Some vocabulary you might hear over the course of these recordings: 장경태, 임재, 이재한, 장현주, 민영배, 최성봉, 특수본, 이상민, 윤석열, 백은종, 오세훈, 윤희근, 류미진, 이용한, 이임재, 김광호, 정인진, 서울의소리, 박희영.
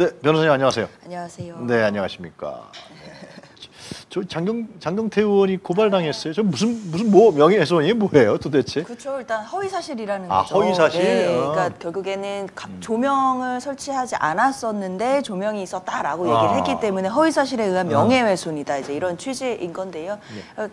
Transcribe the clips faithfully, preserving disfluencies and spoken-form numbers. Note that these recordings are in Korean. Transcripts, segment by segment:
네, 변호사님 안녕하세요. 안녕하세요. 네, 안녕하십니까. 네. 저 장경 장경태 의원이 고발당했어요. 저 무슨 무슨 뭐 명예훼손이 뭐예요, 도대체? 그렇죠. 일단 허위 사실이라는 아, 거죠. 허위 사실. 네, 그러니까 아. 결국에는 조명을 설치하지 않았었는데 조명이 있었다라고 얘기를 아. 했기 때문에 허위 사실에 의한 명예훼손이다. 이제 이런 취지인 건데요. 네.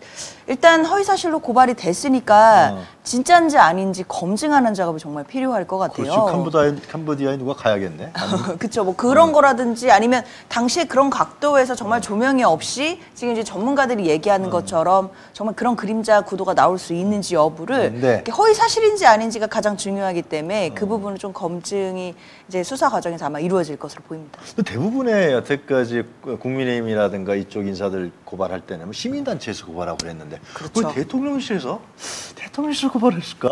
일단 허위 사실로 고발이 됐으니까 아. 진짜인지 아닌지 검증하는 작업이 정말 필요할 것 같아요. 그렇죠. 캄보디아에, 캄보디아에 누가 가야겠네. 그렇죠. 뭐 그런 음. 거라든지 아니면 당시에 그런 각도에서 정말 조명이 없이 지금 이제 전문가들이 얘기하는 것처럼 정말 그런 그림자 구도가 나올 수 있는지 여부를 네. 허위 사실인지 아닌지가 가장 중요하기 때문에 그 부분은 좀 검증이 이제 수사 과정에서 아마 이루어질 것으로 보입니다. 대부분의 여태까지 국민의힘이라든가 이쪽 인사들 고발할 때는 시민단체에서 고발하고 그랬는데 그렇죠. 왜 대통령실에서 대통령실에서 고발했을까?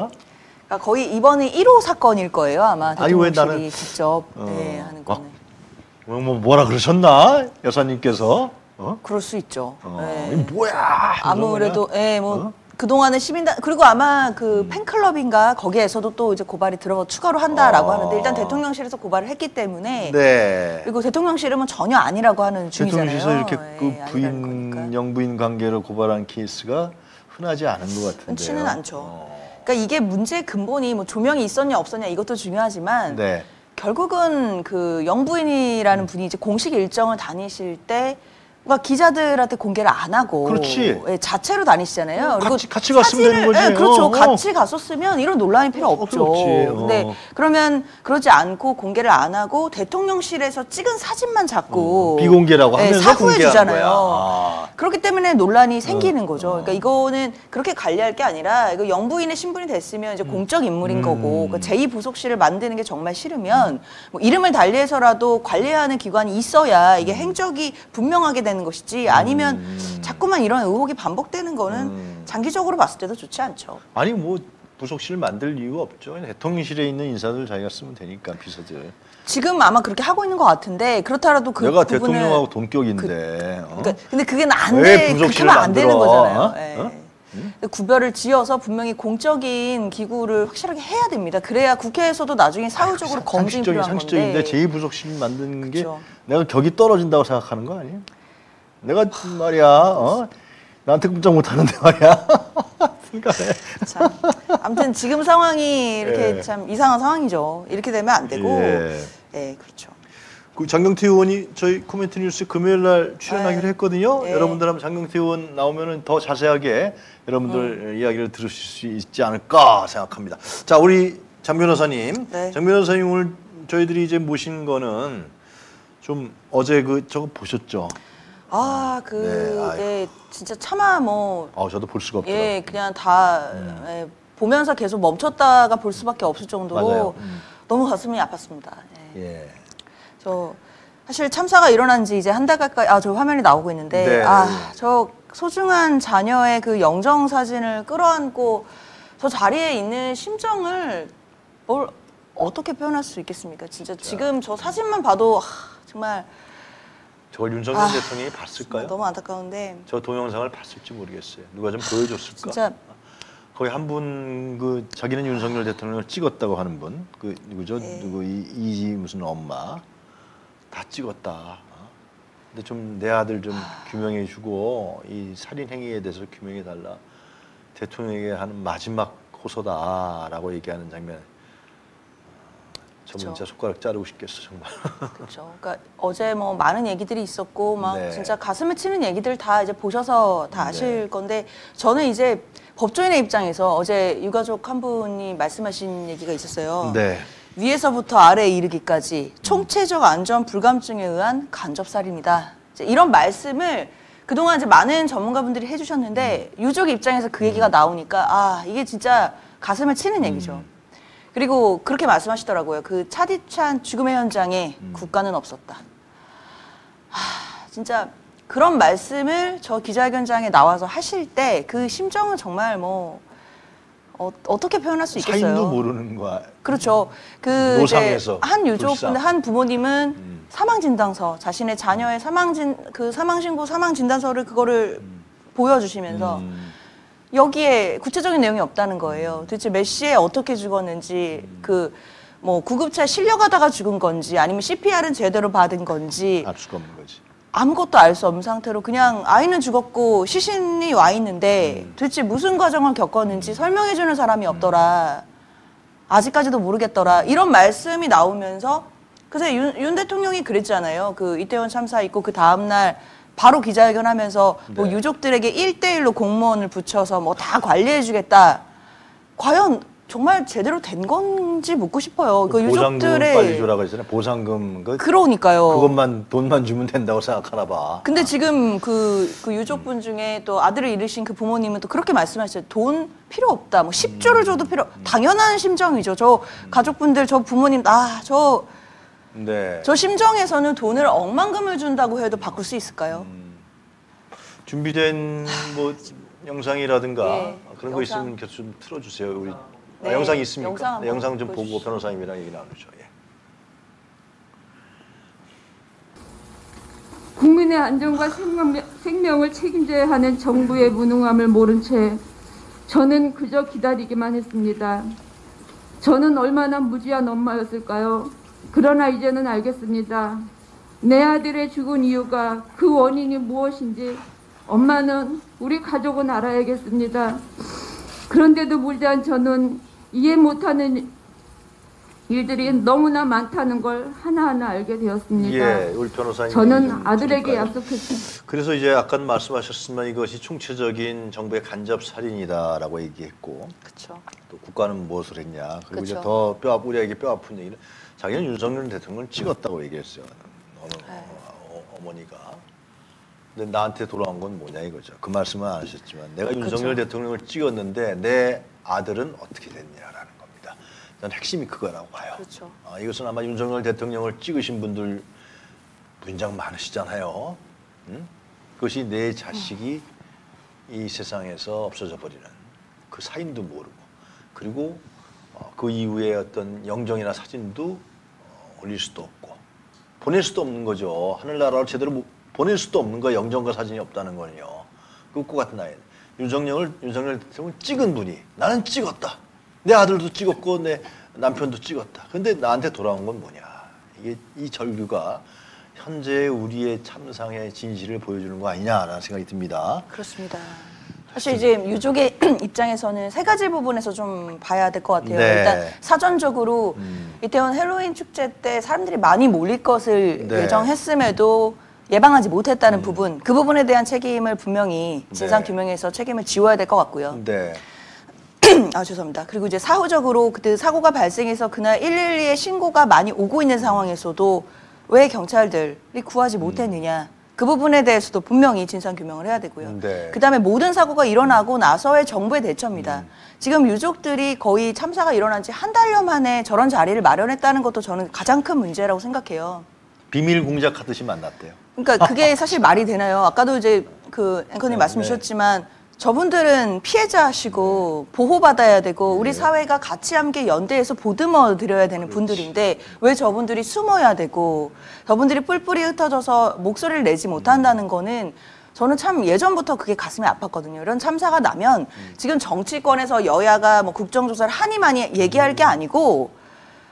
그러니까 거의 이번에 일 호 사건일 거예요 아마 대통령실이 아니, 왜 나는... 직접 어... 네, 하는 거는. 아, 뭐 뭐라 그러셨나 여사님께서? 어? 그럴 수 있죠. 어, 네. 뭐야. 아무래도 예, 네, 뭐 어? 그동안은 시민단 그리고 아마 그 음. 팬클럽인가 거기에서도 또 이제 고발이 들어가 추가로 한다라고 어. 하는데 일단 대통령실에서 고발을 했기 때문에 네. 그리고 대통령실은 전혀 아니라고 하는 중이잖아요. 대통령실에서 이렇게 네, 그 부인 영부인 관계로 고발한 케이스가 흔하지 않은 것 같은데요. 흔치는 않죠. 어. 그러니까 이게 문제의 근본이 뭐 조명이 있었냐 없었냐 이것도 중요하지만 네. 결국은 그 영부인이라는 음. 분이 이제 공식 일정을 다니실 때. 그러니까 기자들한테 공개를 안 하고 그렇지. 예, 자체로 다니시잖아요. 어, 그리고 같이, 같이 갔으면 되는 거지. 예, 그렇죠. 어, 어. 같이 갔었으면 이런 논란이 필요 없죠. 어, 어. 근데 그러면 그러지 않고 공개를 안 하고 대통령실에서 찍은 사진만 자꾸 어, 비공개라고 하면서 예, 사후에 주잖아요. 아. 그렇기 때문에 논란이 생기는 어, 거죠. 그러니까 이거는 그렇게 관리할 게 아니라 이거 영부인의 신분이 됐으면 이제 음. 공적 인물인 음. 거고 그러니까 제이 부속실을 만드는 게 정말 싫으면 음. 뭐 이름을 달리해서라도 관리하는 기관이 있어야 이게 행적이 분명하게 되는 것이지 아니면 음. 자꾸만 이런 의혹이 반복되는 거는 음. 장기적으로 봤을 때도 좋지 않죠. 아니 뭐 부속실 만들 이유가 없죠. 대통령실에 있는 인사들 자기가 쓰면 되니까 비서들. 지금 아마 그렇게 하고 있는 것 같은데 그렇더라도 그 내가 부분을 대통령하고 동격인데. 그, 어? 그러니까, 근데 그게 안 돼. 그렇게 하면 안 되는 거잖아요. 어? 네. 어? 음? 구별을 지어서 분명히 공적인 기구를 확실하게 해야 됩니다. 그래야 국회에서도 나중에 사후적으로 아, 검증이 필요한 상식적인, 건데. 상식적인데 제이 부속실 만드는 그쵸. 게 내가 격이 떨어진다고 생각하는 거 아니에요? 내가 말이야, 어? 나한테 꼼짝 못하는데 말이야. 참, 아무튼 지금 상황이 이렇게 예. 참 이상한 상황이죠. 이렇게 되면 안 되고, 예, 예 그렇죠. 그 장경태 의원이 저희 코멘트 뉴스 금요일 날 출연하기로 예. 했거든요. 예. 여러분들 하면 장경태 의원 나오면은 더 자세하게 여러분들 음. 이야기를 들으실 수 있지 않을까 생각합니다. 자, 우리 장 변호사님, 네. 장 변호사님 오늘 저희들이 이제 모신 거는 좀 어제 그 저거 보셨죠? 아, 그, 네, 네, 진짜 차마 뭐. 아, 저도 볼 수가 없더라고요. 예, 그냥 다 음. 예, 보면서 계속 멈췄다가 볼 수밖에 없을 정도로 음. 너무 가슴이 아팠습니다. 예. 예. 저 사실 참사가 일어난 지 이제 한 달 가까이, 아, 저 화면이 나오고 있는데, 네. 아, 저 소중한 자녀의 그 영정 사진을 끌어안고 저 자리에 있는 심정을 뭘 어떻게 표현할 수 있겠습니까? 진짜, 진짜. 지금 저 사진만 봐도 아, 정말. 저걸 윤석열 아, 대통령이 봤을까요? 너무 안타까운데 저 동영상을 봤을지 모르겠어요. 누가 좀 보여줬을까? 진짜 거기 한 분 그 자기는 윤석열 대통령을 찍었다고 하는 분 그 누구죠? 에이. 누구 이지 무슨 엄마 다 찍었다. 근데 좀 내 아들 좀 규명해주고 이 살인 행위에 대해서 규명해달라. 대통령에게 하는 마지막 호소다라고 얘기하는 장면. 저 진짜 손가락 자르고 싶겠어 정말. 그렇죠. 그러니까 어제 뭐 많은 얘기들이 있었고 막 네. 진짜 가슴을 치는 얘기들 다 이제 보셔서 다 아실 네. 건데 저는 이제 법조인의 입장에서 어제 유가족 한 분이 말씀하신 얘기가 있었어요. 네. 위에서부터 아래에 이르기까지 총체적 안전 불감증에 의한 간접살인이다. 이제 이런 말씀을 그동안 이제 많은 전문가분들이 해주셨는데 음. 유족 입장에서 그 얘기가 나오니까 아 이게 진짜 가슴을 치는 얘기죠. 음. 그리고 그렇게 말씀하시더라고요. 그 차디찬 죽음의 현장에 음. 국가는 없었다. 하, 진짜 그런 말씀을 저 기자회견장에 나와서 하실 때 그 심정은 정말 뭐 어, 어떻게 표현할 수 있겠어요? 사인도 모르는 거야. 그렇죠. 그 노상에서 한 유족분들 한 부모님은 음. 사망진단서 자신의 자녀의 사망진 그 사망신고 사망진단서를 그거를 음. 보여주시면서. 음. 여기에 구체적인 내용이 없다는 거예요. 도대체 몇 시에 어떻게 죽었는지 그 뭐 구급차에 실려가다가 죽은 건지 아니면 씨피알은 제대로 받은 건지 알 수가 없는 거지. 아무것도 알 수 없는 상태로 그냥 아이는 죽었고 시신이 와 있는데 음. 도대체 무슨 과정을 겪었는지 설명해주는 사람이 없더라. 음. 아직까지도 모르겠더라. 이런 말씀이 나오면서 그래서 윤, 윤 대통령이 그랬잖아요. 그 이태원 참사 있고 그 다음날 바로 기자회견하면서 네. 뭐 유족들에게 일 대일로 공무원을 붙여서 뭐 다 관리해주겠다. 과연 정말 제대로 된 건지 묻고 싶어요. 그 유족들의 보상금까지 주라고 했잖아요. 보상금 그 그러니까요. 그것만 돈만 주면 된다고 생각하나 봐. 근데 지금 그, 그 유족분 중에 또 아들을 잃으신 그 부모님은 또 그렇게 말씀하셨어요. 돈 필요 없다. 뭐 십 조를 줘도 필요. 당연한 심정이죠. 저 가족분들, 저 부모님, 아, 저 네. 저 심정에서는 돈을 억만금을 준다고 해도 바꿀 수 있을까요? 음, 준비된 뭐 영상이라든가 네, 그런 영상. 거 있으면 계속 좀 틀어주세요. 우리 네, 아, 영상이 있습니까? 영상, 네, 영상 좀 보여주시죠. 보고 변호사님이랑 얘기 나누죠. 예. 국민의 안전과 생명, 생명을 책임져야 하는 정부의 무능함을 모른 채 저는 그저 기다리기만 했습니다. 저는 얼마나 무지한 엄마였을까요? 그러나 이제는 알겠습니다. 내 아들의 죽은 이유가 그 원인이 무엇인지 엄마는 우리 가족은 알아야겠습니다. 그런데도 무지한 저는 이해 못하는 일들이 너무나 많다는 걸 하나하나 알게 되었습니다. 예, 우리 변호사님 저는 아들에게 약속했습니다. 그래서 이제 아까 말씀하셨지만 이것이 총체적인 정부의 간접 살인이다라고 얘기했고, 그쵸. 또 국가는 무엇을 했냐, 그리고 그쵸. 이제 더 뼈 아픈 우리에게 뼈 아픈 얘기는 자기는 윤석열 대통령을 찍었다고 얘기했어요. 어느, 어, 어머니가. 근데 나한테 돌아온 건 뭐냐 이거죠. 그 말씀은 안 하셨지만 내가 윤석열 그쵸. 대통령을 찍었는데 내 아들은 어떻게 됐냐라는 겁니다. 난 핵심이 그거라고 봐요. 어, 이것은 아마 윤석열 대통령을 찍으신 분들 굉장히 많으시잖아요. 응? 그것이 내 자식이 음. 이 세상에서 없어져 버리는 그 사인도 모르고 그리고 어, 그 이후에 어떤 영정이나 사진도 어, 올릴 수도 없고 보낼 수도 없는 거죠. 하늘나라로 제대로 못 보낼 수도 없는 거야. 영정과 사진이 없다는 건요. 그거 같은 나이 윤석열을 윤석열 대통령을 찍은 분이 나는 찍었다. 내 아들도 찍었고 내 남편도 찍었다. 근데 나한테 돌아온 건 뭐냐. 이게 이 절규가 현재 우리의 참상의 진실을 보여주는 거 아니냐라는 생각이 듭니다. 그렇습니다. 사실 이제 유족의 입장에서는 세 가지 부분에서 좀 봐야 될 것 같아요. 네. 일단 사전적으로 음. 이태원 헬로윈 축제 때 사람들이 많이 몰릴 것을 네. 예정했음에도 예방하지 못했다는 음. 부분, 그 부분에 대한 책임을 분명히 진상규명에서 네. 책임을 지워야 될 것 같고요. 네. 아 죄송합니다. 그리고 이제 사후적으로 그때 사고가 발생해서 그날 일일이에 신고가 많이 오고 있는 상황에서도 왜 경찰들이 구하지 못했느냐. 그 부분에 대해서도 분명히 진상규명을 해야 되고요. 네. 그다음에 모든 사고가 일어나고 나서의 정부의 대처입니다. 음. 지금 유족들이 거의 참사가 일어난 지 한 달여 만에 저런 자리를 마련했다는 것도 저는 가장 큰 문제라고 생각해요. 비밀 공작 하듯이 만났대요. 그러니까 그게 사실 말이 되나요? 아까도 이제 그 앵커님 네, 말씀 주셨지만 네. 저분들은 피해자시고 보호받아야 되고 우리 네. 사회가 같이 함께 연대해서 보듬어 드려야 되는 그렇지. 분들인데 왜 저분들이 숨어야 되고 저분들이 뿔뿔이 흩어져서 목소리를 내지 못한다는 거는 저는 참 예전부터 그게 가슴이 아팠거든요. 이런 참사가 나면 음. 지금 정치권에서 여야가 뭐 국정조사를 하니 많이 얘기할 게 아니고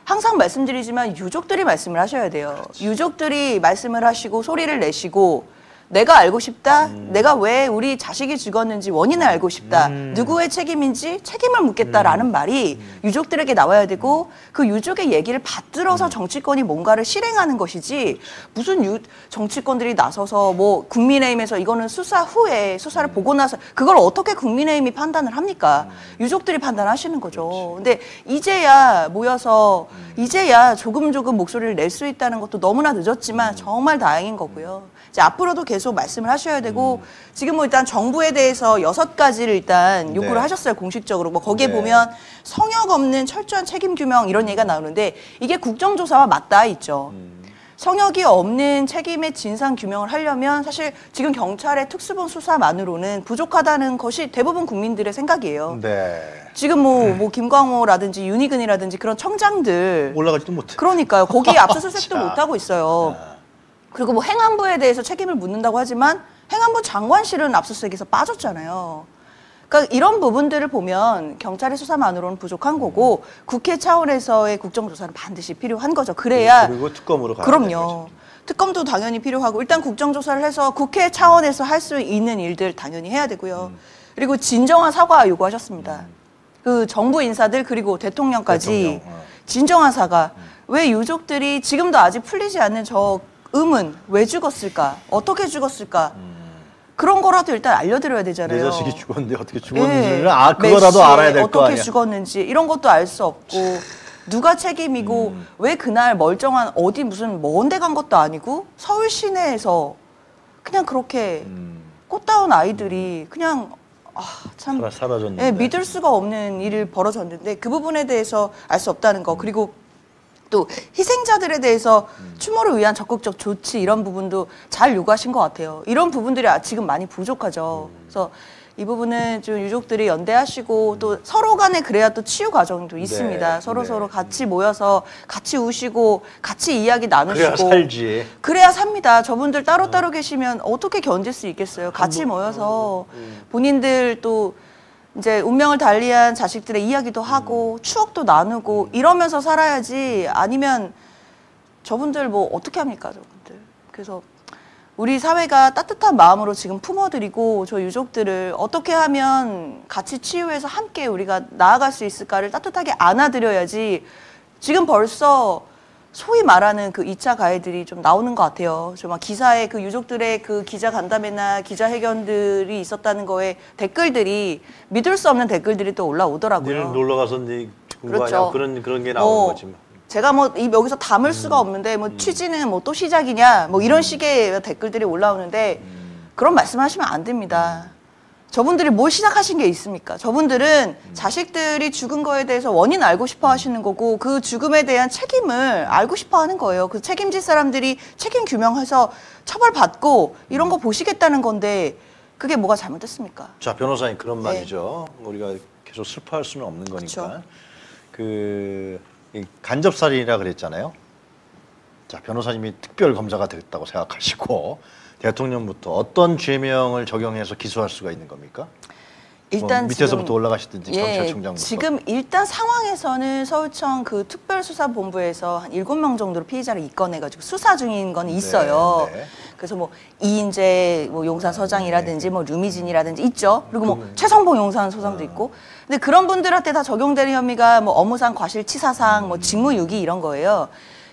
항상 말씀드리지만 유족들이 말씀을 하셔야 돼요. 그렇지. 유족들이 말씀을 하시고 소리를 내시고 내가 알고 싶다. 음. 내가 왜 우리 자식이 죽었는지 원인을 알고 싶다. 음. 누구의 책임인지 책임을 묻겠다라는 음. 말이 음. 유족들에게 나와야 되고 그 유족의 얘기를 받들어서 음. 정치권이 뭔가를 실행하는 것이지 무슨 유, 정치권들이 나서서 뭐 국민의힘에서 이거는 수사 후에 수사를 음. 보고 나서 그걸 어떻게 국민의힘이 판단을 합니까? 음. 유족들이 판단하시는 거죠. 그렇지. 근데 이제야 모여서 음. 이제야 조금 조금 목소리를 낼 수 있다는 것도 너무나 늦었지만 음. 정말 다행인 거고요. 이제 앞으로도 계속 말씀을 하셔야 되고 음. 지금 뭐 일단 정부에 대해서 여섯 가지를 일단 요구를 네. 하셨어요. 공식적으로 뭐 거기에 네. 보면 성역 없는 철저한 책임 규명 이런 얘기가 나오는데 이게 국정조사와 맞닿아 있죠. 음. 성역이 없는 책임의 진상 규명을 하려면 사실 지금 경찰의 특수본 수사만으로는 부족하다는 것이 대부분 국민들의 생각이에요. 네. 지금 뭐, 음. 뭐 김광호라든지 윤희근이라든지 그런 청장들 올라가지도 못해. 그러니까요. 거기 압수수색도 못하고 있어요. 아. 그리고 뭐 행안부에 대해서 책임을 묻는다고 하지만 행안부 장관실은 압수수색에서 빠졌잖아요. 그러니까 이런 부분들을 보면 경찰의 수사만으로는 부족한 거고 국회 차원에서의 국정조사는 반드시 필요한 거죠. 그래야. 그리고 특검으로 가야 되는 거죠. 특검도 당연히 필요하고 일단 국정조사를 해서 국회 차원에서 할 수 있는 일들 당연히 해야 되고요. 음. 그리고 진정한 사과 요구하셨습니다. 음. 그 정부 인사들 그리고 대통령까지 대통령. 진정한 사과. 음. 왜 유족들이 지금도 아직 풀리지 않는 저 의문 왜 죽었을까? 어떻게 죽었을까? 음. 그런 거라도 일단 알려드려야 되잖아요. 내 자식이 죽었는데 어떻게 죽었는지를 네. 아, 그거라도 알아야 될 거 아니야. 어떻게 죽었는지 이런 것도 알 수 없고 누가 책임이고 음. 왜 그날 멀쩡한 어디 무슨 먼 데 간 것도 아니고 서울 시내에서 그냥 그렇게 음. 꽃다운 아이들이 그냥 아, 참 살아, 사라졌는데. 예, 믿을 수가 없는 일이 벌어졌는데 그 부분에 대해서 알 수 없다는 거. 그리고 또 희생자들에 대해서 음. 추모를 위한 적극적 조치 이런 부분도 잘 요구하신 것 같아요. 이런 부분들이 지금 많이 부족하죠. 음. 그래서 이 부분은 좀 유족들이 연대하시고 또 서로 간에 그래야 또 치유 과정도 있습니다. 네, 서로 네. 서로 같이 모여서 같이 우시고 같이 이야기 나누시고 그래야 살지. 그래야 삽니다. 저분들 따로따로 따로 계시면 어떻게 견딜 수 있겠어요. 같이 모여서 본인들 또 이제 운명을 달리한 자식들의 이야기도 하고 추억도 나누고 이러면서 살아야지 아니면 저분들 뭐 어떻게 합니까 저분들. 그래서 우리 사회가 따뜻한 마음으로 지금 품어드리고 저 유족들을 어떻게 하면 같이 치유해서 함께 우리가 나아갈 수 있을까를 따뜻하게 안아드려야지 지금 벌써 소위 말하는 그 이 차 가해들이 좀 나오는 것 같아요. 저 막 기사에 그 유족들의 그 기자 간담회나 기자 회견들이 있었다는 거에 댓글들이 믿을 수 없는 댓글들이 또 올라오더라고요. 니는 놀러 가서 니 그렇죠. 그런 그런 게 나오는 어. 거지. 제가 뭐 여기서 담을 수가 없는데 뭐 음. 취지는 뭐 또 시작이냐 뭐 이런 식의 댓글들이 올라오는데 음. 그런 말씀하시면 안 됩니다. 저분들이 뭘 시작하신 게 있습니까? 저분들은 음. 자식들이 죽은 거에 대해서 원인 알고 싶어 하시는 거고 그 죽음에 대한 책임을 알고 싶어 하는 거예요. 그 책임질 사람들이 책임 규명해서 처벌받고 이런 거 보시겠다는 건데 그게 뭐가 잘못됐습니까? 자, 변호사님 그런 말이죠. 네. 우리가 계속 슬퍼할 수는 없는 거니까. 그렇죠. 그... 간접살인이라 그랬잖아요. 자, 변호사님이 특별검사가 됐다고 생각하시고 대통령부터 어떤 죄명을 적용해서 기소할 수가 있는 겁니까? 일단 뭐 밑에서부터 지금, 올라가시든지 예, 경찰청장부터. 지금 일단 상황에서는 서울청 그 특별수사본부에서 한 일곱 명 정도로 피의자를 입건해가지고 수사 중인 건 있어요. 네, 네. 그래서 뭐 이임재 뭐 용산서장이라든지 네. 뭐 류미진이라든지 있죠. 그리고 뭐 그, 최성봉 용산서장도 아. 있고. 근데 그런 분들한테 다 적용되는 혐의가 뭐 업무상 과실치사상, 음. 뭐 직무유기 이런 거예요.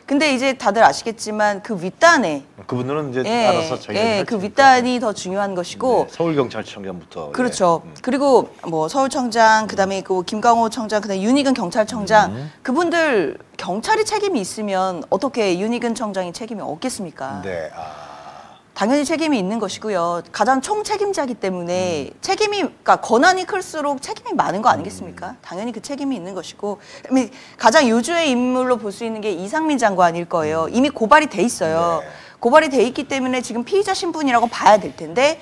근데 이제 다들 아시겠지만 그 윗단에 그분들은 이제 예, 알아서 자기들 예, 그 윗단이 더 중요한 것이고 네, 서울경찰청장부터 그렇죠. 예. 음. 그리고 뭐 서울청장, 그다음에 그 김광호 청장, 그다음에 윤희근 경찰청장 음. 그분들 경찰이 책임이 있으면 어떻게 윤희근 청장이 책임이 없겠습니까? 네. 아. 당연히 책임이 있는 것이고요. 가장 총책임자이기 때문에 음. 책임이, 그러니까 권한이 클수록 책임이 많은 거 아니겠습니까? 음. 당연히 그 책임이 있는 것이고 가장 요주의 인물로 볼 수 있는 게 이상민 장관일 거예요. 이미 고발이 돼 있어요. 네. 고발이 돼 있기 때문에 지금 피의자 신분이라고 봐야 될 텐데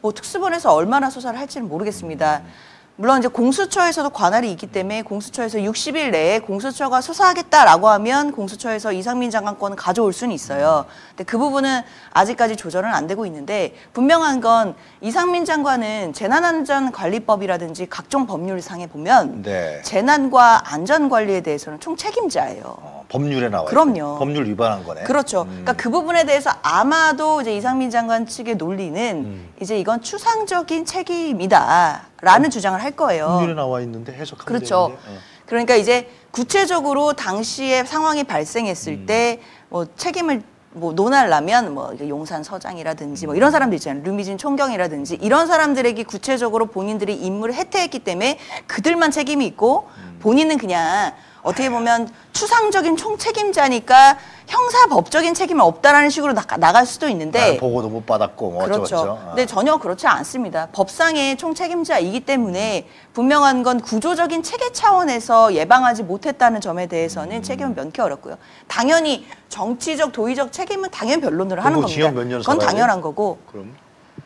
뭐 특수본에서 얼마나 수사를 할지는 모르겠습니다. 음. 물론 이제 공수처에서도 관할이 있기 때문에 공수처에서 육십 일 내에 공수처가 수사하겠다라고 하면 공수처에서 이상민 장관권을 가져올 수는 있어요. 근데 그 부분은 아직까지 조절은 안 되고 있는데 분명한 건 이상민 장관은 재난안전관리법이라든지 각종 법률상에 보면 네. 재난과 안전관리에 대해서는 총책임자예요. 어, 법률에 나와요. 그럼요. 법률 위반한 거네. 그렇죠. 음. 그러니까 그 부분에 대해서 아마도 이제 이상민 장관 측의 논리는 음. 이제 이건 추상적인 책임이다. 라는 주장을 할 거예요. 법률에 나와 있는데 해석하면 그렇죠. 되는데. 어. 그러니까 이제 구체적으로 당시에 상황이 발생했을 음. 때 뭐 책임을 뭐 논하려면 뭐 용산 서장이라든지 뭐 이런 사람들 있잖아요. 류미진 총경이라든지 이런 사람들에게 구체적으로 본인들이 임무를 해태했기 때문에 그들만 책임이 있고 본인은 그냥 어떻게 보면 추상적인 총책임자니까 형사법적인 책임은 없다라는 식으로 나, 나갈 수도 있는데 보고도 못 받았고 뭐 그렇죠. 어쩌고저쩌고. 근데 전혀 그렇지 않습니다. 법상의 총책임자이기 때문에 분명한 건 구조적인 체계 차원에서 예방하지 못했다는 점에 대해서는 음. 책임은 면키 어렵고요. 당연히 정치적 도의적 책임은 당연히 변론을 하는 겁니다. 그건 당연한 거고. 그럼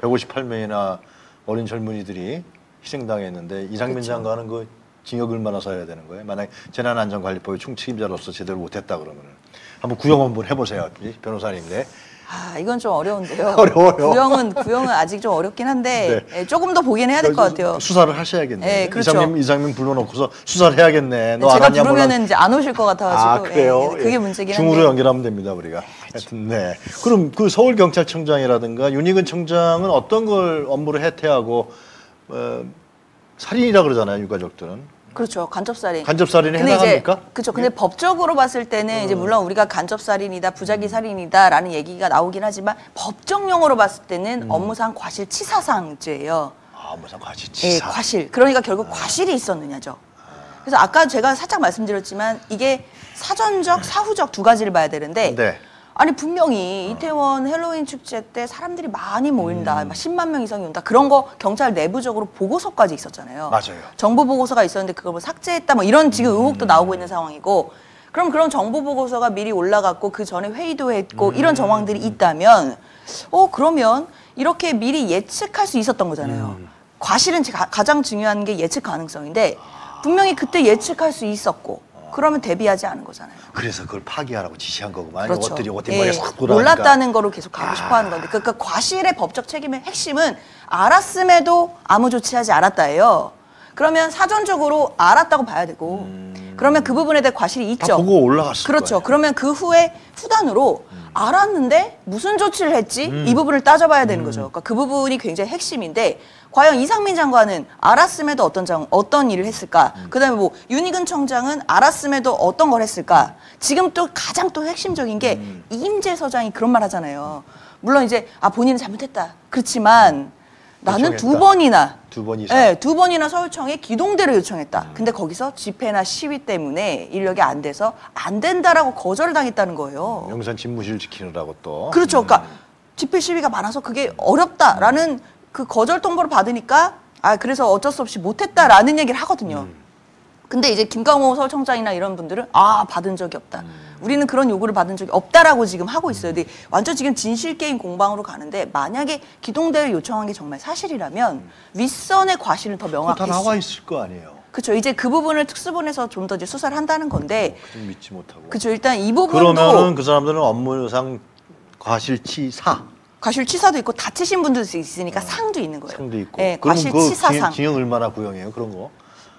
백오십팔 명이나 어린 젊은이들이 희생당했는데 이상민 그렇죠. 장관은 그 징역을 얼마나 사야 되는 거예요? 만약에 재난안전관리법의 총책임자로서 제대로 못했다 그러면 한번 구형 한번 해보세요. 변호사님인데 아, 이건 좀 어려운데요. 어려워요. 구형은 구형은 아직 좀 어렵긴 한데 네. 예, 조금 더 보긴 해야 될 것 같아요. 수사를 하셔야겠네. 네, 그렇죠. 이상민 이상민 불러놓고서 수사를 해야겠네. 너 안 왔냐? 제가 부르면은 이제 안 오실 것 같아가지고. 아, 그래요? 예, 그게 예. 문제긴 한데. 중으로 연결하면 됩니다, 우리가. 네, 그렇죠. 하여튼 네. 그럼 그 서울 경찰청장이라든가 윤희근 청장은 어떤 걸 업무를 해태하고 어, 살인이라 그러잖아요, 유가족들은. 그렇죠. 간접살인. 간접살인에 해당합니까? 그렇죠. 근데 예. 법적으로 봤을 때는 음. 이제 물론 우리가 간접살인이다, 부작위 살인이다라는 얘기가 나오긴 하지만 법정 용어로 봤을 때는 음. 업무상 과실치사상죄예요. 아, 업무상 과실치사. 예, 과실. 그러니까 결국 아. 과실이 있었느냐죠. 그래서 아까 제가 살짝 말씀드렸지만 이게 사전적, 사후적 두 가지를 봐야 되는데 네. 아니 분명히 이태원 헬로윈 축제 때 사람들이 많이 모인다. 음. 막 십만 명 이상이 온다. 그런 거 경찰 내부적으로 보고서까지 있었잖아요. 맞아요. 정보 보고서가 있었는데 그걸 뭐 삭제했다. 뭐 이런 지금 의혹도 음. 나오고 있는 상황이고 그럼 그런 정보 보고서가 미리 올라갔고 그 전에 회의도 했고 음. 이런 정황들이 있다면 어 그러면 이렇게 미리 예측할 수 있었던 거잖아요. 음. 과실은 가장 중요한 게 예측 가능성인데 분명히 그때 예측할 수 있었고 그러면 대비하지 않은 거잖아요. 그래서 그걸 파기하라고 지시한 거구만. 그렇죠. 이것들이 어떻게 예, 몰랐다는 거로 계속 가고 아... 싶어하는 건데 그러니까 과실의 법적 책임의 핵심은 알았음에도 아무 조치하지 않았다예요. 그러면 사전적으로 알았다고 봐야 되고 음... 그러면 그 부분에 대해 과실이 있죠. 다 보고 올라갔을 거예요. 그렇죠. 그러면 그 후에 후단으로 음... 알았는데 무슨 조치를 했지 음... 이 부분을 따져봐야 되는 음... 거죠. 그러니까 그 부분이 굉장히 핵심인데 과연 이상민 장관은 알았음에도 어떤 장, 어떤 일을 했을까? 음. 그다음에 뭐 윤희근 청장은 알았음에도 어떤 걸 했을까? 지금 또 가장 또 핵심적인 게 음. 임재 서장이 그런 말 하잖아요. 물론 이제 아 본인은 잘못했다. 그렇지만 나는 요청했다. 두 번이나 두 번 이상. 네, 두 번이나 서울청에 기동대를 요청했다. 음. 근데 거기서 집회나 시위 때문에 인력이 안 돼서 안 된다라고 거절당했다는 거예요. 용산 집무실 지키느라고 또. 그렇죠. 음. 그러니까 집회 시위가 많아서 그게 어렵다라는. 음. 그 거절 통보를 받으니까 아 그래서 어쩔 수 없이 못했다라는 얘기를 하거든요. 음. 근데 이제 김광호 서울청장이나 이런 분들은 아 받은 적이 없다. 음. 우리는 그런 요구를 받은 적이 없다라고 지금 하고 있어요. 근데 완전 지금 진실게임 공방으로 가는데 만약에 기동대를 요청한 게 정말 사실이라면 음. 윗선의 과실은 더 명확했어요. 다 나와 있을 거 아니에요. 그렇죠. 이제 그 부분을 특수본에서 좀 더 이제 수사를 한다는 건데 어, 좀 믿지 못하고. 그렇죠. 일단 이 부분도 그러면은 그 사람들은 업무상 과실치사. 과실치사도 있고 다치신 분들도 있으니까 아, 상도 있는 거예요. 상도 있고. 네, 과실치사상. 징역 얼마나 구형해요? 그런 거?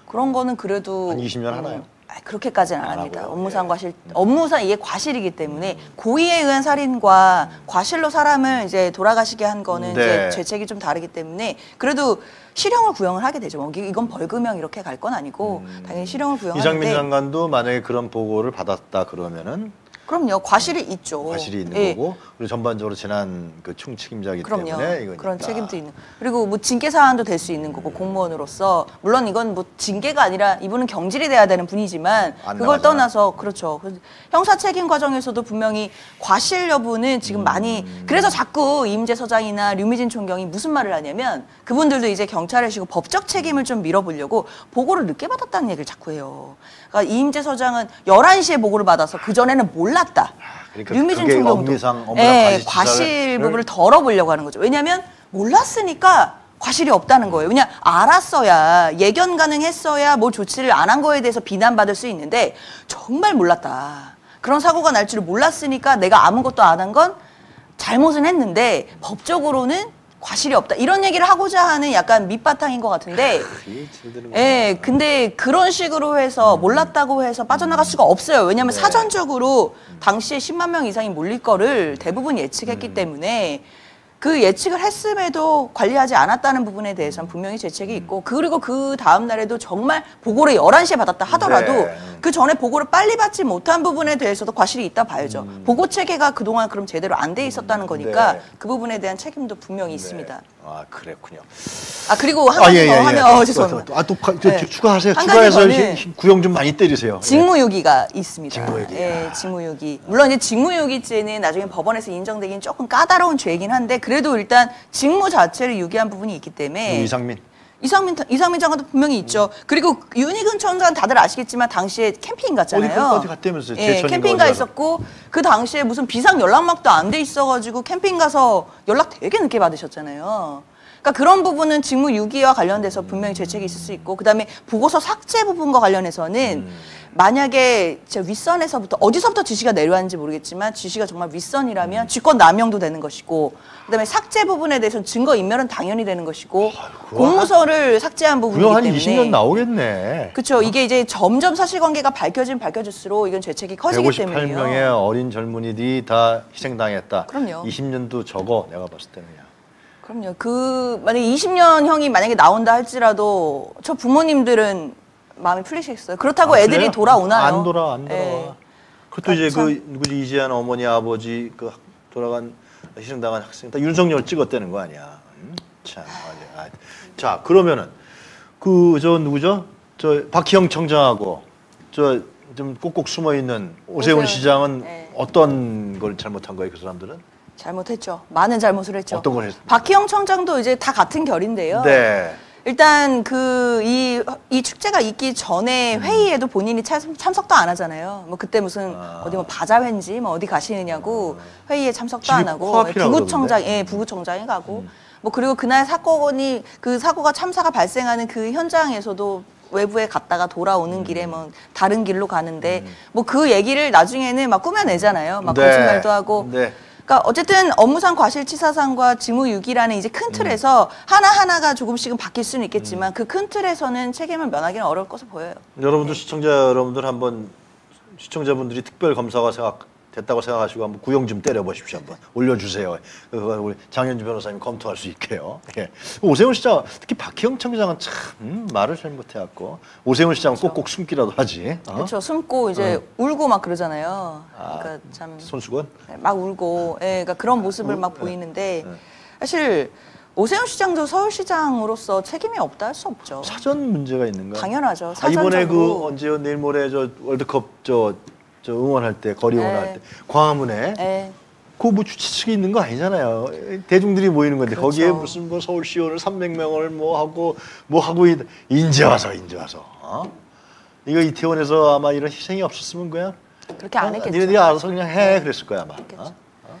그런 거는 그래도 한 이십 년 음, 하나요? 그렇게까지는 안 합니다. 하고요. 업무상 네. 과실, 업무상 이게 과실이기 때문에 음. 고의에 의한 살인과 음. 과실로 사람을 이제 돌아가시게 한 거는 네. 이제 죄책이 좀 다르기 때문에 그래도 실형을 구형을 하게 되죠. 이건 벌금형 이렇게 갈 건 아니고 음. 당연히 실형을 구형하는데 이상민 장관도 만약에 그런 보고를 받았다 그러면은. 그럼요. 과실이 있죠. 과실이 있는 예. 거고 그리고 전반적으로 지난 그 총책임자이기 때문에 이거니까. 그런 책임도 있는. 그리고 뭐 징계 사안도 될 수 있는 거고 음. 공무원으로서 물론 이건 뭐 징계가 아니라 이분은 경질이 돼야 되는 분이지만 그걸 나가잖아. 떠나서 그렇죠. 형사 책임 과정에서도 분명히 과실 여부는 지금 음. 많이 그래서 자꾸 임재 서장이나 류미진 총경이 무슨 말을 하냐면 그분들도 이제 경찰에 시고 법적 책임을 좀 밀어보려고 보고를 늦게 받았다는 얘기를 자꾸 해요. 그러니까 임재 서장은 열한 시에 보고를 받아서 그 전에는 몰라. 몰랐다. 그러니까 류미진 총장도 예, 과실 부분을 덜어보려고 하는 거죠. 왜냐하면 몰랐으니까 과실이 없다는 거예요. 왜냐 알았어야 예견 가능했어야 뭐 조치를 안 한 거에 대해서 비난받을 수 있는데 정말 몰랐다. 그런 사고가 날 줄 몰랐으니까 내가 아무것도 안 한 건 잘못은 했는데 법적으로는 과실이 없다. 이런 얘기를 하고자 하는 약간 밑바탕인 것 같은데 예, 근데 그런 식으로 해서 몰랐다고 해서 빠져나갈 수가 없어요. 왜냐하면 네. 사전적으로 당시에 십만 명 이상이 몰릴 거를 대부분 예측했기 음. 때문에 그 예측을 했음에도 관리하지 않았다는 부분에 대해서는 분명히 죄책이 있고 그리고 그 다음 날에도 정말 보고를 열한 시에 받았다 하더라도 네. 그 전에 보고를 빨리 받지 못한 부분에 대해서도 과실이 있다 봐야죠. 음. 보고 체계가 그동안 그럼 제대로 안 돼 있었다는 거니까 네. 그 부분에 대한 책임도 분명히 있습니다. 네. 아 그랬군요. 아 그리고 한 가지 아, 예, 더 예, 하면 예. 어, 죄송합니다. 아, 또, 또, 또 네. 추가하세요. 추가해서 구형 좀 많이 때리세요. 직무유기가 네. 있습니다. 직무유기. 예, 직무유기. 물론 이제 직무유기죄는 나중에 법원에서 인정되긴 조금 까다로운 죄이긴 한데 그래도 일단 직무 자체를 유기한 부분이 있기 때문에 이상민 이상민 이상민 장관도 분명히 있죠. 음. 그리고 윤희근 청장 다들 아시겠지만 당시에 캠핑 갔잖아요. 어디 갔다면서요? 예, 캠핑 가 있었고 그 당시에 무슨 비상 연락막도 안 돼 있어가지고 캠핑 가서 연락 되게 늦게 받으셨잖아요. 그러니까 그런 부분은 직무 유기와 관련돼서 분명히 죄책이 있을 수 있고, 그다음에 보고서 삭제 부분과 관련해서는 음. 만약에 제 윗선에서부터 어디서부터 지시가 내려왔는지 모르겠지만 지시가 정말 윗선이라면 직권 남용도 되는 것이고, 그다음에 삭제 부분에 대해서는 증거 인멸은 당연히 되는 것이고, 아, 공무서를 삭제한 부분이기 때문에 한 이십 년 나오겠네. 그렇죠. 어? 이게 이제 점점 사실관계가 밝혀진 밝혀질수록 이건 죄책이 커지기 때문에요. 백오십팔 명의 어린 젊은이들이 다 희생당했다. 그럼요. 이십 년도 적어 내가 봤을 때는요. 그럼요. 그 만약에 이십 년형이 만약에 나온다 할지라도 저 부모님들은 마음이 풀리시겠어요. 그렇다고 아, 애들이 돌아오나요? 안 돌아, 안 돌아. 예. 그것도 이제 참... 그 누구지 이재한 어머니, 아버지 그 돌아간 희생당한 학생 다 윤석열 찍었다는 거 아니야? 음? 참. 아, 자 그러면은 그 저 누구죠? 저 박희영 청장하고 저 좀 꼭꼭 숨어 있는 오세훈, 오세훈 시장은 예. 어떤 걸 잘못한 거예요? 그 사람들은? 잘못했죠. 많은 잘못을 했죠. 어떤 걸 했어요? 박희영 청장도 이제 다 같은 결인데요. 네. 일단 그 이 이 축제가 있기 전에 회의에도 본인이 참석도 안 하잖아요. 뭐 그때 무슨 아. 어디 뭐 바자회인지 뭐 어디 가시느냐고 회의에 참석도 안 하고 부구청장 예 부구청장에 가고 음. 뭐 그리고 그날 사건이 그 사고가 참사가 발생하는 그 현장에서도 외부에 갔다가 돌아오는 음. 길에 뭐 다른 길로 가는데 음. 뭐 그 얘기를 나중에는 막 꾸며내잖아요. 막 네. 거짓말도 하고. 네. 그러니까 어쨌든 업무상 과실치사상과 직무유기라는 이제 큰 틀에서 음. 하나하나가 조금씩은 바뀔 수는 있겠지만 음. 그 큰 틀에서는 책임을 면하기는 어려울 것으로 보여요. 여러분들 네. 시청자 여러분들 한번 시청자분들이 특별검사가 생각됐다고 생각하시고 한번 구형 좀 때려보십시오. 한번 올려주세요. 그거 우리 장현주 변호사님 검토할 수 있게요. 예. 오세훈 시장, 특히 박희영 청장은 참 음, 말을 잘못해갖고 오세훈 시장은 그렇죠. 꼭꼭 숨기라도 하지. 어? 그렇죠. 숨고 이제 응. 울고 막 그러잖아요. 아, 그러니까 참 손수건? 막 울고, 예, 그러니까 그런 모습을 울? 막 보이는데 응. 사실 오세훈 시장도 서울시장으로서 책임이 없다 할 수 없죠. 사전 문제가 있는가? 당연하죠. 아, 이번에 그 언제요? 내일 모레 저 월드컵 저 저 응원할 때, 거리 응원할 때 광화문에 그 뭐 주최 측이 있는 거 아니잖아요. 대중들이 모이는 건데 그렇죠. 거기에 무슨 뭐 서울시의원을 삼백 명을 뭐 하고 뭐 하고 인제 와서 인제 와서 어? 이거 이태원에서 아마 이런 희생이 없었으면 그냥 그렇게 안 했겠죠. 니네들이 알아서 그냥 해 그랬을 거야 아마. 어? 어?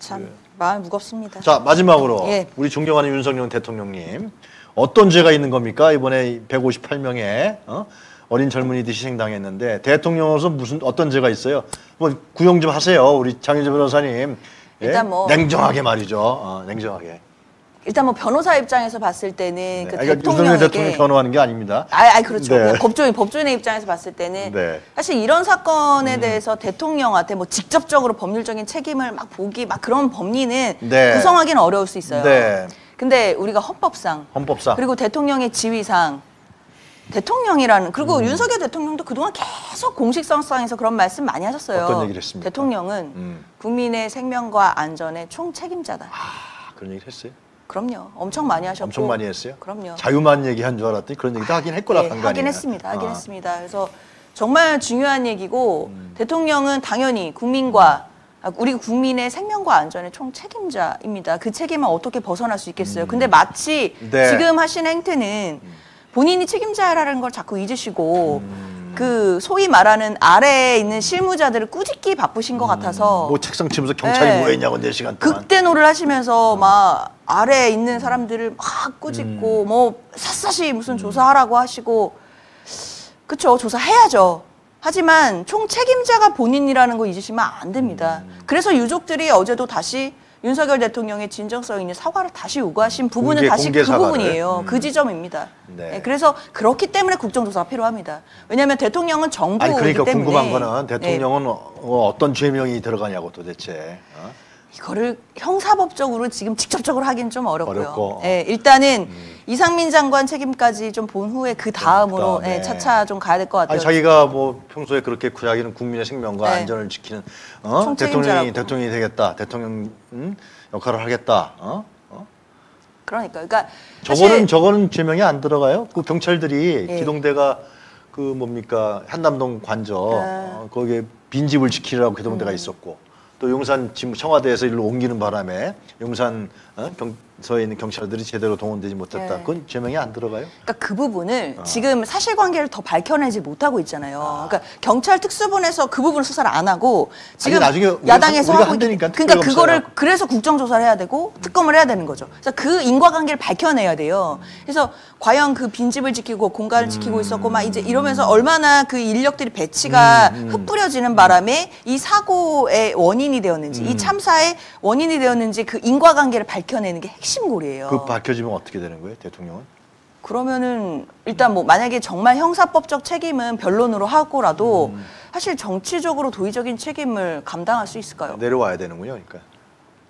참 그래. 마음이 무겁습니다. 자 마지막으로 예. 우리 존경하는 윤석열 대통령님 어떤 죄가 있는 겁니까? 이번에 백오십팔 명의 어? 어린 젊은이들이 희생당했는데 대통령으로서 무슨 어떤 죄가 있어요? 뭐 구형 좀 하세요, 우리 장현주 변호사님. 예? 일단 뭐 냉정하게 말이죠. 어, 냉정하게. 일단 뭐 변호사 입장에서 봤을 때는 네. 그 그러니까 대통령에게 대통령 변호하는 게 아닙니다. 아, 아 그렇죠. 네. 법조인 법조인의 입장에서 봤을 때는 네. 사실 이런 사건에 음. 대해서 대통령한테 뭐 직접적으로 법률적인 책임을 막 보기 막 그런 법리는 네. 구성하기는 어려울 수 있어요. 네. 근데 우리가 헌법상, 헌법상 그리고 대통령의 지위상. 대통령이라는 그리고 음. 윤석열 대통령도 그동안 계속 공식성상에서 그런 말씀 많이 하셨어요. 어떤 얘기를 했습니까? 대통령은 음. 국민의 생명과 안전의 총책임자다. 아, 그런 얘기를 했어요? 그럼요. 엄청 많이 하셨고. 엄청 많이 했어요? 그럼요. 자유만 얘기한 줄 알았더니 그런 얘기도 하긴 했거나 네, 간 거 아니에요? 하긴 했습니다. 하긴 아. 했습니다. 그래서 정말 중요한 얘기고 음. 대통령은 당연히 국민과 우리 국민의 생명과 안전의 총책임자입니다. 그 책임은 어떻게 벗어날 수 있겠어요? 음. 근데 마치 네. 지금 하신 행태는 음. 본인이 책임자라는 걸 자꾸 잊으시고 음. 그 소위 말하는 아래에 있는 실무자들을 꾸짖기 바쁘신 것 같아서 음. 뭐 책상 치면서 경찰이 네. 뭐 했냐고 네 시간 동안 극대노를 하시면서 음. 막 아래에 있는 사람들을 막 꾸짖고 음. 뭐 샅샅이 무슨 조사하라고 하시고 그쵸 조사해야죠. 하지만 총책임자가 본인이라는 거 잊으시면 안 됩니다. 음. 그래서 유족들이 어제도 다시 윤석열 대통령의 진정성 있는 사과를 다시 요구하신 부분은 공개, 다시 공개 그 사과를. 부분이에요. 음. 그 지점입니다. 네. 네, 그래서 그렇기 때문에 국정조사가 필요합니다. 왜냐하면 대통령은 정부이기 때문에. 그러니까 궁금한 거는 대통령은 네. 어, 어떤 죄명이 들어가냐고 도대체. 어? 이거를 형사법적으로 지금 직접적으로 하긴 좀 어렵고요. 어렵고. 네, 일단은 음. 이상민 장관 책임까지 좀 본 후에 그 다음으로 네, 네, 차차 좀 가야 될 것 같아요. 아니, 자기가 뭐 평소에 그렇게 자기는 국민의 생명과 네. 안전을 지키는 어? 대통령이 대통령이 되겠다, 대통령 음? 역할을 하겠다. 어? 어? 그러니까, 그러니까 저거는 저거는 죄명이 안 들어가요? 그 경찰들이 네. 기동대가 그 뭡니까 한남동 관저 어, 거기에 빈집을 지키라고 기동대가 음. 있었고. 또 용산 지금 청와대에서 일로 옮기는 바람에 용산 어? 경, 서에 있는 경찰들이 제대로 동원되지 못했다. 네. 그건 제명이 안 들어가요? 그러니까 그 부분을 어. 지금 사실관계를 더 밝혀내지 못하고 있잖아요. 아. 그러니까 경찰 특수본에서 그 부분을 수사를 안 하고 지금 아니, 나중에 야당에서 우리가 하고 되니까 그러니까 그거를 없어요. 그래서 국정조사를 해야 되고 특검을 해야 되는 거죠. 그래서 그 인과관계를 밝혀내야 돼요. 그래서 과연 그 빈집을 지키고 공간을 음. 지키고 있었고 막 이제 이러면서 얼마나 그 인력들이 배치가 음. 음. 흩뿌려지는 바람에 이 사고의 원인이 되었는지 음. 이 참사의 원인이 되었는지 그 인과관계를 밝혀내는 게 핵심. 신고리예요. 그 밝혀지면 어떻게 되는 거예요, 대통령은? 그러면은 일단 뭐 만약에 정말 형사법적 책임은 변론으로 하고라도 음. 사실 정치적으로 도의적인 책임을 감당할 수 있을까요? 내려와야 되는군요, 그러니까.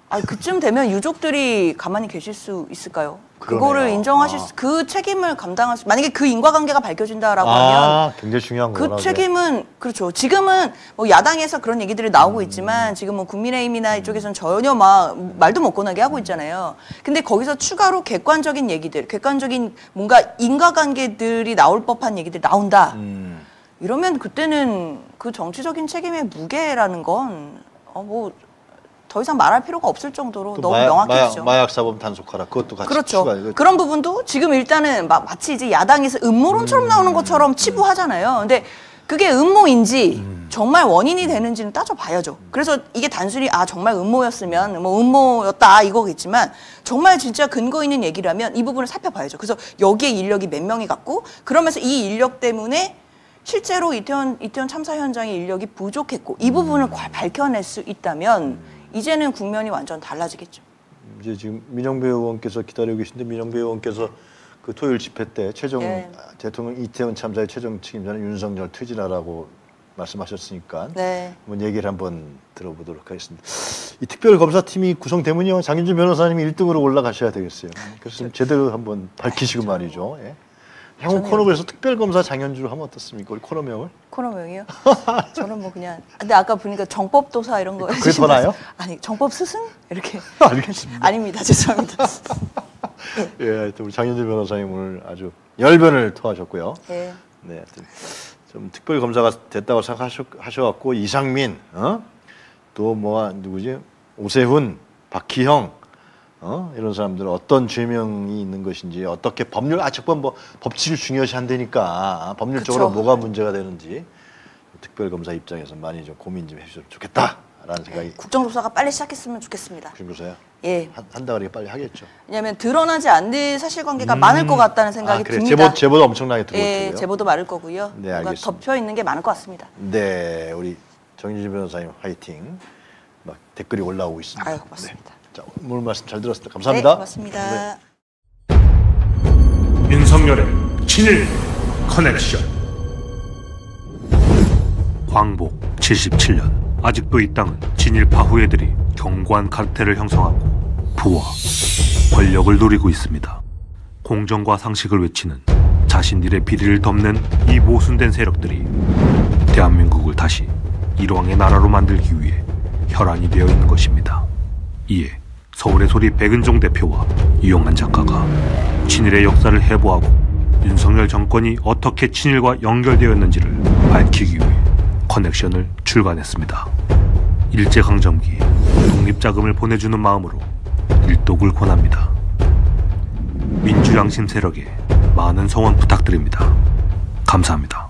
아 그쯤 되면 유족들이 가만히 계실 수 있을까요? 그러네요. 그거를 인정하실 수, 아. 그 책임을 감당할 수 만약에 그 인과관계가 밝혀진다라고 아, 하면 굉장히 중요한 거라고요. 그 책임은 그렇죠. 지금은 뭐 야당에서 그런 얘기들이 나오고 음. 있지만 지금 뭐 국민의힘이나 이쪽에서는 전혀 막 말도 못 꺼내게 하고 있잖아요. 근데 거기서 추가로 객관적인 얘기들, 객관적인 뭔가 인과관계들이 나올 법한 얘기들이 나온다. 음. 이러면 그때는 그 정치적인 책임의 무게라는 건 어, 뭐 더 이상 말할 필요가 없을 정도로 너무 마약, 명확해지죠. 마약, 마약 사범 단속하라. 그것도 같이 그렇죠. 추가해요. 그런 부분도 지금 일단은 마, 마치 이제 야당에서 음모론처럼 음. 나오는 것처럼 치부하잖아요. 근데 그게 음모인지 음. 정말 원인이 되는지는 따져봐야죠. 그래서 이게 단순히 아 정말 음모였으면 뭐 음모였다 이거겠지만 정말 진짜 근거 있는 얘기라면 이 부분을 살펴봐야죠. 그래서 여기에 인력이 몇 명이 갔고 그러면서 이 인력 때문에 실제로 이태원, 이태원 참사 현장의 인력이 부족했고 이 부분을 음. 밝혀낼 수 있다면 음. 이제는 국면이 완전 달라지겠죠. 이제 지금 민영배 의원께서 기다리고 계신데 민영배 의원께서 그 토요일 집회 때 최종 네. 대통령 이태원 참사의 최종 책임자는 윤석열 퇴진하라고 말씀하셨으니까 네. 한번 얘기를 한번 들어보도록 하겠습니다. 이 특별검사팀이 구성되면요 장현주 변호사님이 일등으로 올라가셔야 되겠어요. 그래서 제대로 한번 밝히시고 말이죠. 예. 향후 코너에서 특별검사 장현주로 하면 어떻습니까? 우리 코너명을? 코너명이요? 저는 뭐 그냥 근데 아까 보니까 정법도사 이런 거 그게 더 나아요? 아니 정법 스승? 이렇게 알겠습니다. 아닙니다. 죄송합니다. 예, 하여튼 우리 장현주 변호사님 오늘 아주 열변을 토하셨고요. 예. 네, 하여튼 좀 특별검사가 됐다고 생각하셔갖고 이상민, 어? 또 뭐 누구지? 오세훈, 박희영 어? 이런 사람들은 어떤 죄명이 있는 것인지 어떻게 법률, 아, 적법 뭐 법치를 중요시 한다니까 법률적으로 그쵸. 뭐가 문제가 되는지 특별검사 입장에서 많이 좀 고민 좀 해주셨으면 좋겠다라는 생각이 네, 국정조사가 빨리 시작했으면 좋겠습니다. 국정조사요? 예. 한, 한다그리 빨리 하겠죠. 왜냐하면 드러나지 않는 사실관계가 음. 많을 것 같다는 생각이 아, 그래. 듭니다. 제보, 제보도 엄청나게 들어올 예, 거고요. 제보도 많을 거고요. 네, 알겠습니다. 덮여있는 게 많을 것 같습니다. 네, 우리 정인진 변호사님 화이팅. 막 댓글이 올라오고 있습니다. 아유, 고맙습니다. 네. 자, 오늘 말씀 잘 들었습니다. 감사합니다. 네, 고맙습니다. 네. 윤석열의 친일 커넥션. 광복 칠십칠 년 아직도 이 땅은 친일파 후예들이 견고한 카르텔을 형성하고 부와 권력을 노리고 있습니다. 공정과 상식을 외치는 자신들의 비리를 덮는 이 모순된 세력들이 대한민국을 다시 일왕의 나라로 만들기 위해 혈안이 되어 있는 것입니다. 이에 서울의 소리 백은종 대표와 이용한 작가가 친일의 역사를 해부하고 윤석열 정권이 어떻게 친일과 연결되었는지를 밝히기 위해 커넥션을 출간했습니다. 일제강점기에 독립자금을 보내주는 마음으로 일독을 권합니다. 민주양심 세력에 많은 성원 부탁드립니다. 감사합니다.